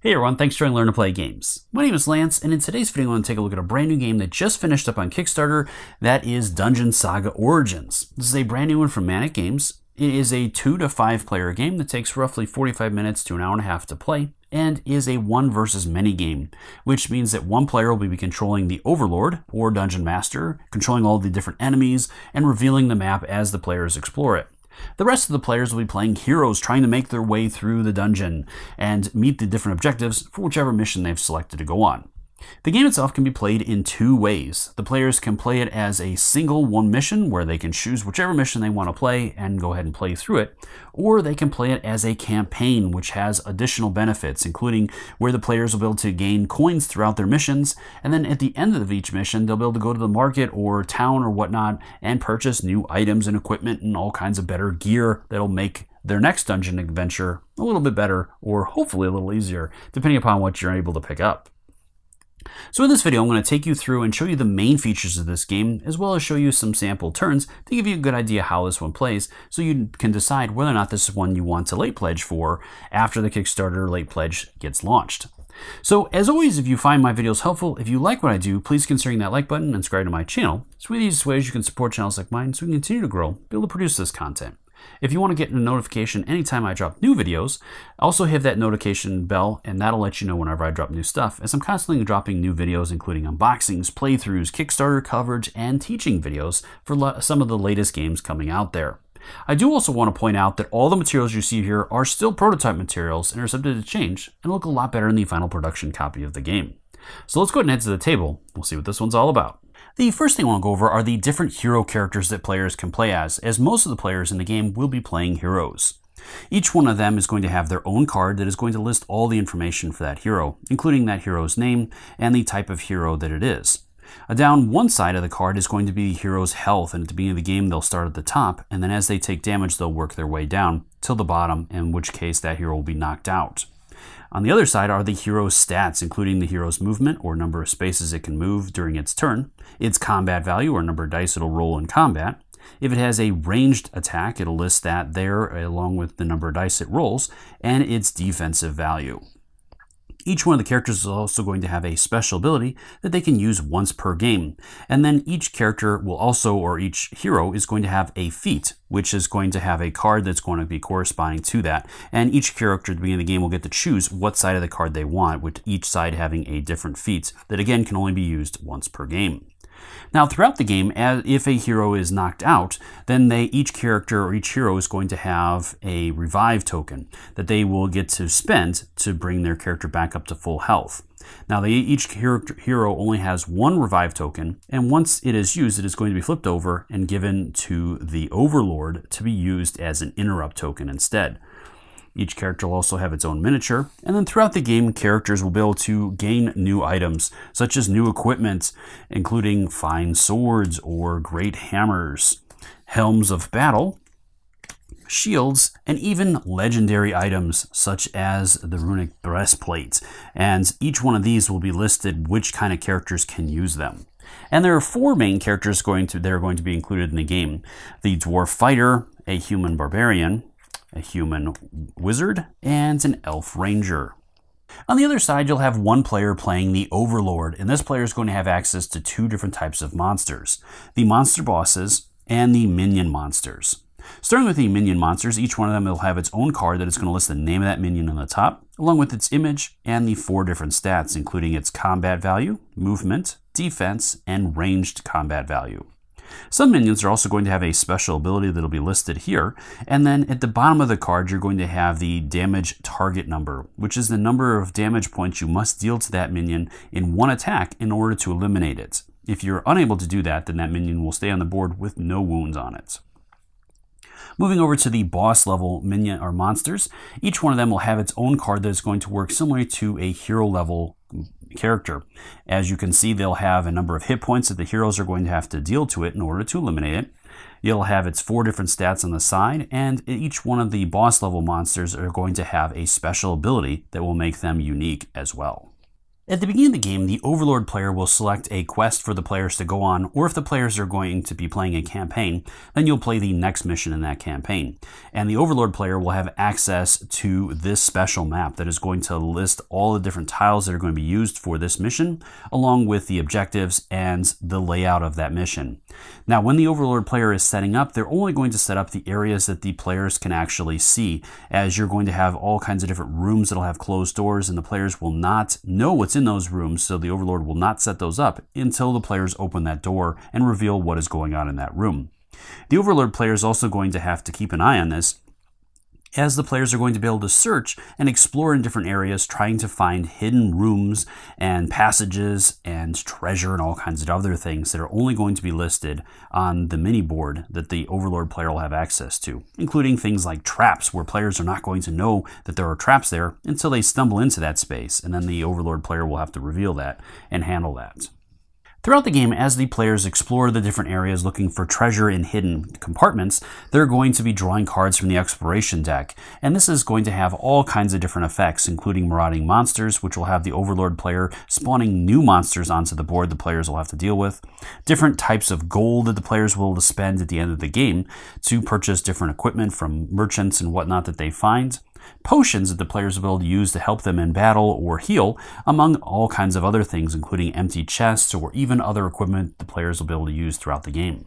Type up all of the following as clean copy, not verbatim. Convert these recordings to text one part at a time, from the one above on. Hey everyone, thanks for joining Learn to Play Games. My name is Lance, and in today's video, I'm going to take a look at a brand new game that just finished up on Kickstarter. That is Dungeon Saga Origins. This is a brand new one from Manic Games. It is a 2 to 5 player game that takes roughly 45 minutes to an hour and a half to play, and is a 1 versus many game, which means that one player will be controlling the Overlord or Dungeon Master, controlling all the different enemies, and revealing the map as the players explore it. The rest of the players will be playing heroes trying to make their way through the dungeon and meet the different objectives for whichever mission they've selected to go on. The game itself can be played in 2 ways. The players can play it as a single one mission where they can choose whichever mission they want to play and go ahead and play through it, or they can play it as a campaign, which has additional benefits, including where the players will be able to gain coins throughout their missions, and then at the end of each mission, they'll be able to go to the market or town or whatnot and purchase new items and equipment and all kinds of better gear that'll make their next dungeon adventure a little bit better, or hopefully a little easier, depending upon what you're able to pick up. So in this video, I'm going to take you through and show you the main features of this game, as well as show you some sample turns to give you a good idea how this one plays, so you can decide whether or not this is one you want to late pledge for after the Kickstarter late pledge gets launched. So as always, if you find my videos helpful, if you like what I do, please consider that like button and subscribe to my channel. It's one of the easiest ways you can support channels like mine so we can continue to grow, be able to produce this content. If you want to get a notification anytime I drop new videos, also hit that notification bell, and that'll let you know whenever I drop new stuff, as I'm constantly dropping new videos, including unboxings, playthroughs, Kickstarter coverage, and teaching videos for some of the latest games coming out there. I do also want to point out that all the materials you see here are still prototype materials and are subject to change and look a lot better in the final production copy of the game. So let's go ahead and head to the table. We'll see what this one's all about. The first thing I want to go over are the different hero characters that players can play as most of the players in the game will be playing heroes. Each one of them is going to have their own card that is going to list all the information for that hero, including that hero's name and the type of hero that it is. Down one side of the card is going to be the hero's health, and at the beginning of the game they'll start at the top, and then as they take damage they'll work their way down till the bottom, in which case that hero will be knocked out. On the other side are the hero's stats, including the hero's movement, or number of spaces it can move during its turn, its combat value, or number of dice it'll roll in combat. If it has a ranged attack, it'll list that there along with the number of dice it rolls, and its defensive value. Each one of the characters is also going to have a special ability that they can use once per game. And then each character will also, or each hero, is going to have a feat, which is going to have a card that's going to be corresponding to that. And each character at the beginning of the game will get to choose what side of the card they want, with each side having a different feat that, again, can only be used once per game. Now, throughout the game, if a hero is knocked out, then each hero is going to have a revive token that they will get to spend to bring their character back up to full health. Now, each hero only has 1 revive token, and once it is used, it is going to be flipped over and given to the Overlord to be used as an interrupt token instead. Each character will also have its own miniature, and then throughout the game, characters will be able to gain new items, such as new equipment, including fine swords or great hammers, helms of battle, shields, and even legendary items such as the runic breastplate. And each one of these will be listed which kind of characters can use them. And there are 4 main characters that are going to be included in the game: the dwarf fighter, a human barbarian, a human wizard, and an elf ranger. On the other side, you'll have 1 player playing the Overlord, and this player is going to have access to 2 different types of monsters: the monster bosses and the minion monsters. Starting with the minion monsters, each one of them will have its own card that is going to list the name of that minion on the top, along with its image and the 4 different stats, including its combat value, movement, defense, and ranged combat value. Some minions are also going to have a special ability that'll be listed here, and then at the bottom of the card you're going to have the damage target number, which is the number of damage points you must deal to that minion in 1 attack in order to eliminate it. If you're unable to do that, then that minion will stay on the board with no wounds on it. Moving over to the boss level minion or monsters, each one of them will have its own card that is going to work similarly to a hero level character. As you can see, they'll have a number of hit points that the heroes are going to have to deal to it in order to eliminate it. You'll have its 4 different stats on the side, and each one of the boss level monsters are going to have a special ability that will make them unique as well. At the beginning of the game, the Overlord player will select a quest for the players to go on, or if the players are going to be playing a campaign, then you'll play the next mission in that campaign. And the Overlord player will have access to this special map that is going to list all the different tiles that are going to be used for this mission, along with the objectives and the layout of that mission. Now, when the Overlord player is setting up, they're only going to set up the areas that the players can actually see, as you're going to have all kinds of different rooms that'll have closed doors, and the players will not know what's in those rooms, so the Overlord will not set those up until the players open that door and reveal what is going on in that room. The Overlord player is also going to have to keep an eye on this, as the players are going to be able to search and explore in different areas, trying to find hidden rooms and passages and treasure and all kinds of other things that are only going to be listed on the mini board that the Overlord player will have access to, including things like traps, where players are not going to know that there are traps there until they stumble into that space, and then the Overlord player will have to reveal that and handle that. Throughout the game, as the players explore the different areas looking for treasure in hidden compartments, they're going to be drawing cards from the exploration deck. And this is going to have all kinds of different effects, including marauding monsters, which will have the Overlord player spawning new monsters onto the board the players will have to deal with, different types of gold that the players will spend at the end of the game to purchase different equipment from merchants and whatnot that they find, potions that the players will be able to use to help them in battle or heal, among all kinds of other things, including empty chests or even other equipment the players will be able to use throughout the game.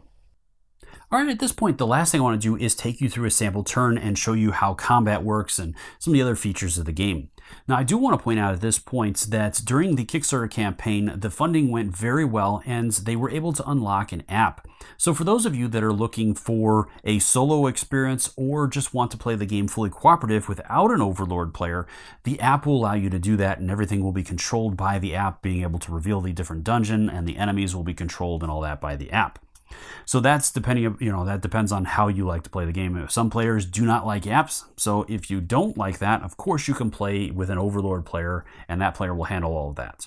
Alright, at this point, the last thing I want to do is take you through a sample turn and show you how combat works and some of the other features of the game. Now, I do want to point out at this point that during the Kickstarter campaign, the funding went very well and they were able to unlock an app. So for those of you that are looking for a solo experience or just want to play the game fully cooperative without an Overlord player, the app will allow you to do that, and everything will be controlled by the app, being able to reveal the different dungeon, and the enemies will be controlled and all that by the app. So that's depending, that depends on how you like to play the game. Some players do not like apps, so if you don't like that, of course you can play with an Overlord player, and that player will handle all of that.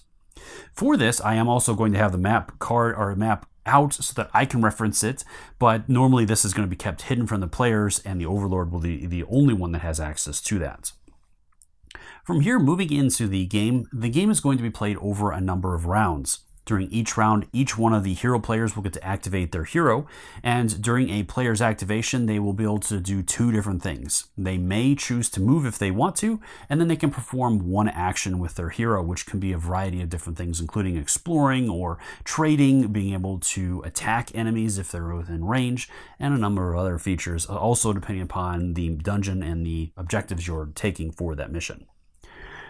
For this, I am also going to have the map card or map out so that I can reference it, but normally this is going to be kept hidden from the players, and the Overlord will be the only one that has access to that. From here, moving into the game is going to be played over a number of rounds. During each round, each one of the hero players will get to activate their hero, and during a player's activation, they will be able to do two different things. They may choose to move if they want to, and then they can perform one action with their hero, which can be a variety of different things, including exploring or trading, being able to attack enemies if they're within range, and a number of other features, also depending upon the dungeon and the objectives you're taking for that mission.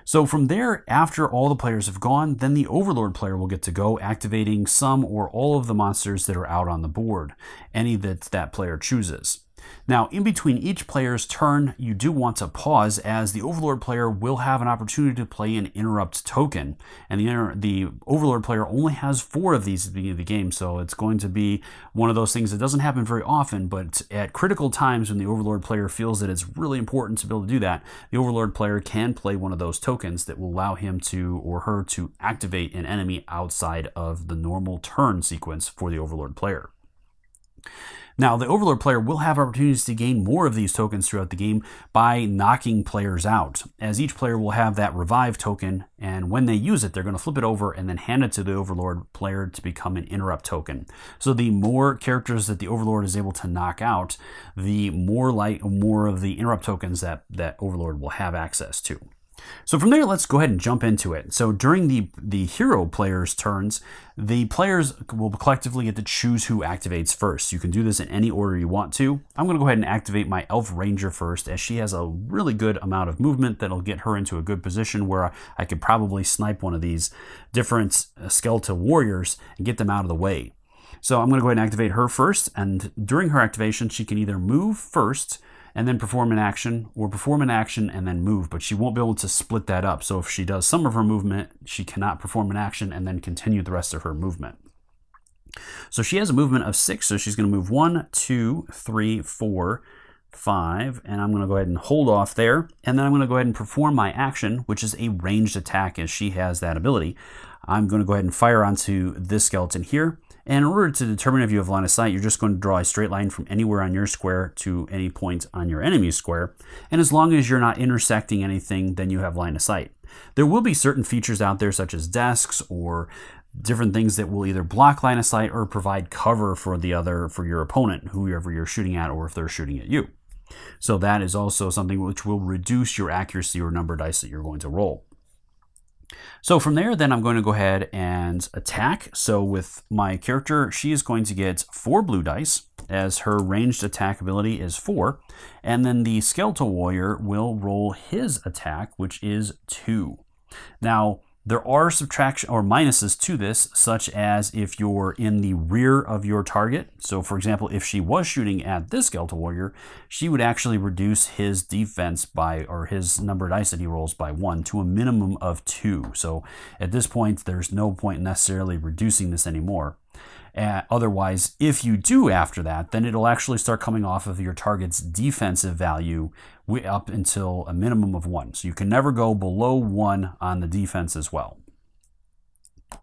So from there, after all the players have gone, then the Overlord player will get to go, activating some or all of the monsters that are out on the board, any that player chooses. Now, in between each player's turn, you do want to pause, as the Overlord player will have an opportunity to play an interrupt token. And the Overlord player only has 4 of these at the beginning of the game, so it's going to be one of those things that doesn't happen very often, but at critical times when the Overlord player feels that it's really important to be able to do that, the Overlord player can play one of those tokens that will allow him to or her to activate an enemy outside of the normal turn sequence for the Overlord player. Now, the Overlord player will have opportunities to gain more of these tokens throughout the game by knocking players out, as each player will have that revive token, and when they use it, they're going to flip it over and then hand it to the Overlord player to become an interrupt token. So the more characters that the Overlord is able to knock out, the more of the interrupt tokens that Overlord will have access to. So from there, let's go ahead and jump into it. So during the hero players' turns, the players will collectively get to choose who activates first. You can do this in any order you want to. I'm going to go ahead and activate my Elf Ranger first, as she has a really good amount of movement that'll get her into a good position where I could probably snipe one of these different skeletal warriors and get them out of the way. So I'm going to go ahead and activate her first, and during her activation, she can either move first and then perform an action, or perform an action and then move, but she won't be able to split that up. So if she does some of her movement, she cannot perform an action and then continue the rest of her movement. So she has a movement of 6, so she's gonna move 1, 2, 3, 4, 5, and I'm gonna go ahead and hold off there, and then I'm gonna go ahead and perform my action, which is a ranged attack, as she has that ability. I'm gonna go ahead and fire onto this skeleton here, And in order to determine if you have line of sight, you're just going to draw a straight line from anywhere on your square to any point on your enemy's square. And as long as you're not intersecting anything, then you have line of sight. There will be certain features out there such as desks or different things that will either block line of sight or provide cover for your opponent, whoever you're shooting at, or if they're shooting at you. So that is also something which will reduce your accuracy or number of dice that you're going to roll. So from there, then I'm going to go ahead and attack. So with my character, she is going to get 4 blue dice, as her ranged attack ability is 4. And then the Skeletal Warrior will roll his attack, which is 2. Now, there are subtraction or minuses to this, such as if you're in the rear of your target. So for example, if she was shooting at this Skeletal Warrior, she would actually reduce his defense by, or his number of dice that he rolls by 1 to a minimum of 2. So at this point, there's no point necessarily reducing this anymore. Otherwise, if you do after that, then it'll actually start coming off of your target's defensive value up until a minimum of 1. So you can never go below 1 on the defense as well.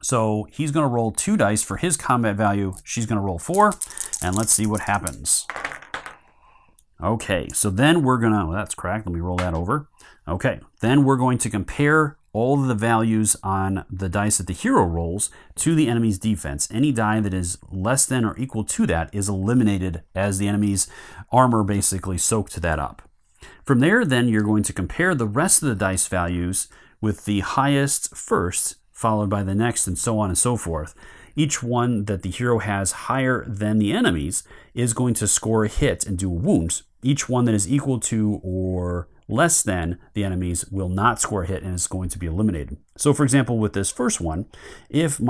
So he's going to roll 2 dice for his combat value. She's going to roll 4, and let's see what happens. Okay, so then we're going to... Well, that's cracked. Let me roll that over. Okay, then we're going to compare all of the values on the dice that the hero rolls to the enemy's defense. Any die that is less than or equal to that is eliminated, as the enemy's armor basically soaked that up. From there, then you're going to compare the rest of the dice values with the highest first, followed by the next, and so on and so forth. Each one that the hero has higher than the enemy's is going to score a hit and do a wound. Each one that is equal to or less than the enemies will not score a hit and is going to be eliminated. So for example, with this first one, if the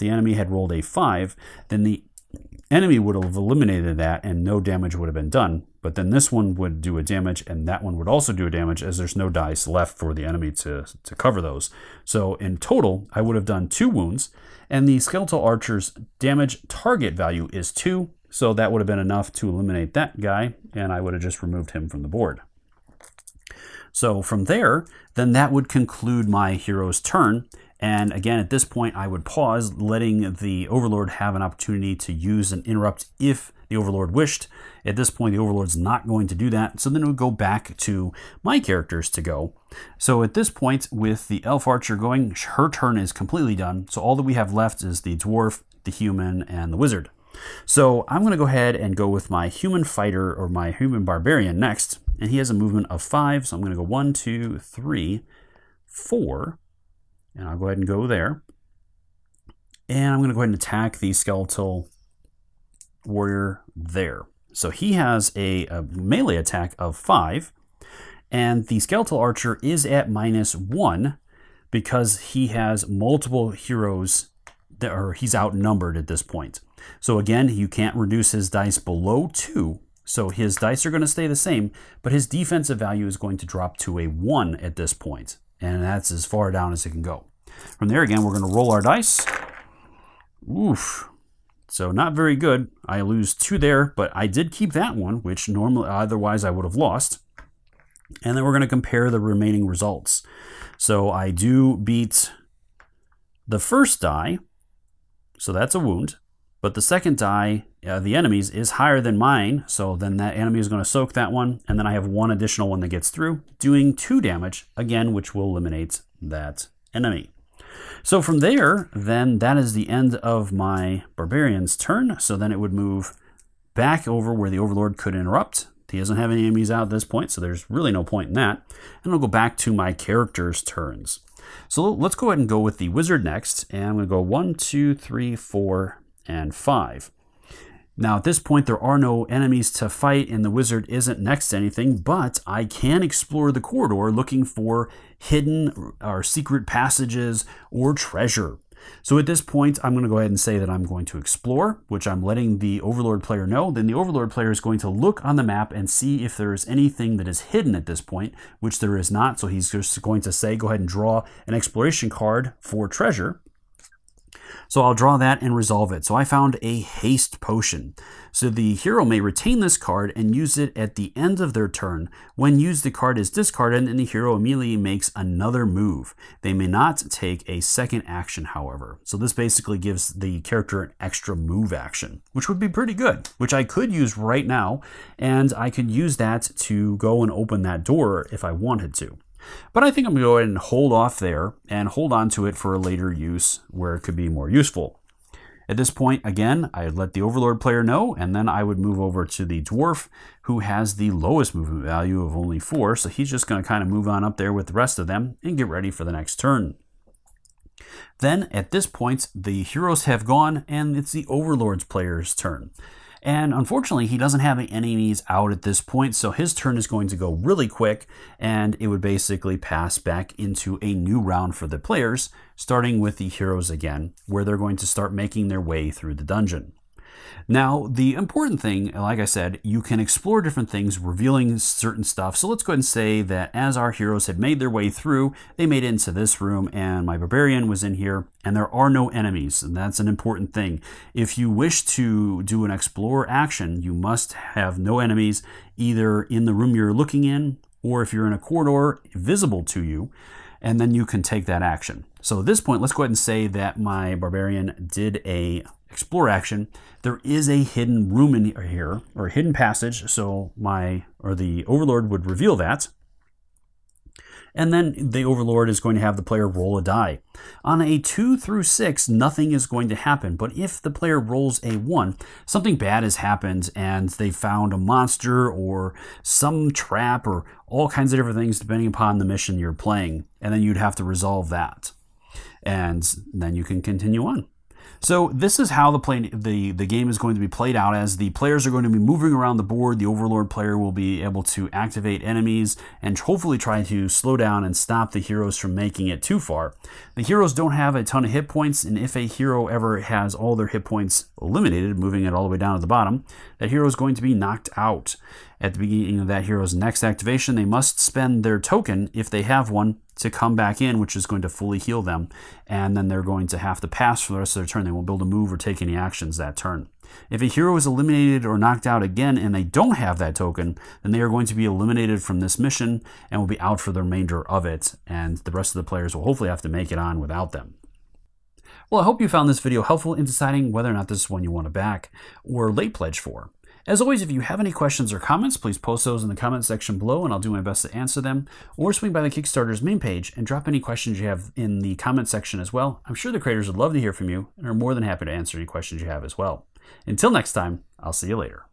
enemy had rolled a 5, then the enemy would have eliminated that and no damage would have been done. But then this one would do a damage and that one would also do a damage, as there's no dice left for the enemy to cover those. So in total, I would have done 2 wounds, and the Skeletal Archer's damage target value is 2. So that would have been enough to eliminate that guy, and I would have just removed him from the board. So from there, then that would conclude my hero's turn. And again, at this point, I would pause, letting the Overlord have an opportunity to use an interrupt if the Overlord wished. At this point, the Overlord's not going to do that. So then it would go back to my characters to go. So at this point, with the Elf Archer going, her turn is completely done. So all that we have left is the Dwarf, the Human, and the Wizard. So I'm going to go ahead and go with my Human Fighter, or my Human Barbarian, next. And he has a movement of 5, so I'm going to go 1, 2, 3, 4, and I'll go ahead and go there. And I'm going to go ahead and attack the Skeletal Warrior there. So he has a melee attack of 5, and the Skeletal Archer is at -1 because he has multiple heroes, or he's outnumbered at this point. So again, you can't reduce his dice below 2. So his dice are going to stay the same, but his defensive value is going to drop to a 1 at this point. And that's as far down as it can go. From there, again, we're going to roll our dice. Oof. So not very good. I lose 2 there, but I did keep that one, which normally otherwise I would have lost. And then we're going to compare the remaining results. So I do beat the first die. So that's a wound. But the second die, the enemy's, is higher than mine, so then that enemy is going to soak that one, and then I have one additional one that gets through, doing 2 damage, again, which will eliminate that enemy. So from there, then that is the end of my Barbarian's turn, so then it would move back over where the Overlord could interrupt. He doesn't have any enemies out at this point, so there's really no point in that. And I'll go back to my character's turns. So let's go ahead and go with the Wizard next, and I'm going to go 1, 2, 3, 4, and 5. Now at this point, there are no enemies to fight and the Wizard isn't next to anything, but I can explore the corridor looking for hidden or secret passages or treasure. So at this point, I'm going to go ahead and say that I'm going to explore, which I'm letting the Overlord player know. Then the Overlord player is going to look on the map and see if there is anything that is hidden at this point, which there is not. So he's just going to say, go ahead and draw an exploration card for treasure. So I'll draw that and resolve it. So I found a haste potion. So the hero may retain this card and use it at the end of their turn. When used, the card is discarded and the hero immediately makes another move. They may not take a second action, however. So this basically gives the character an extra move action, which would be pretty good, which I could use right now. And I could use that to go and open that door if I wanted to. But I think I'm going to go ahead and hold off there and hold on to it for a later use where it could be more useful. At this point, again, I'd let the Overlord player know, and then I would move over to the Dwarf, who has the lowest movement value of only 4, so he's just going to kind of move on up there with the rest of them and get ready for the next turn. Then, at this point, the heroes have gone, and it's the Overlord's player's turn. And unfortunately, he doesn't have any enemies out at this point, so his turn is going to go really quick, and it would basically pass back into a new round for the players, starting with the heroes again, where they're going to start making their way through the dungeon. Now, the important thing, like I said, you can explore different things, revealing certain stuff. So let's go ahead and say that as our heroes had made their way through, they made it into this room, and my barbarian was in here, and there are no enemies, and that's an important thing. If you wish to do an explore action, you must have no enemies, either in the room you're looking in, or if you're in a corridor visible to you, and then you can take that action. So at this point, let's go ahead and say that my barbarian did a explore action. There is a hidden room in here, or a hidden passage, so the Overlord would reveal that. And then the Overlord is going to have the player roll a die. On a 2 through 6, nothing is going to happen. But if the player rolls a 1, something bad has happened and they found a monster or some trap or all kinds of different things depending upon the mission you're playing. And then you'd have to resolve that. And then you can continue on. So this is how the game is going to be played out, as the players are going to be moving around the board. The Overlord player will be able to activate enemies and hopefully try to slow down and stop the heroes from making it too far. The heroes don't have a ton of hit points, and if a hero ever has all their hit points eliminated, moving it all the way down to the bottom, that hero is going to be knocked out. At the beginning of that hero's next activation, they must spend their token, if they have one, to come back in, which is going to fully heal them, and then they're going to have to pass for the rest of their turn. They won't be able to move or take any actions that turn. If a hero is eliminated or knocked out again and they don't have that token, then they are going to be eliminated from this mission and will be out for the remainder of it, and the rest of the players will hopefully have to make it on without them. Well, I hope you found this video helpful in deciding whether or not this is one you want to back or late pledge for. As always, if you have any questions or comments, please post those in the comment section below and I'll do my best to answer them, or swing by the Kickstarter's main page and drop any questions you have in the comment section as well. I'm sure the creators would love to hear from you and are more than happy to answer any questions you have as well. Until next time, I'll see you later.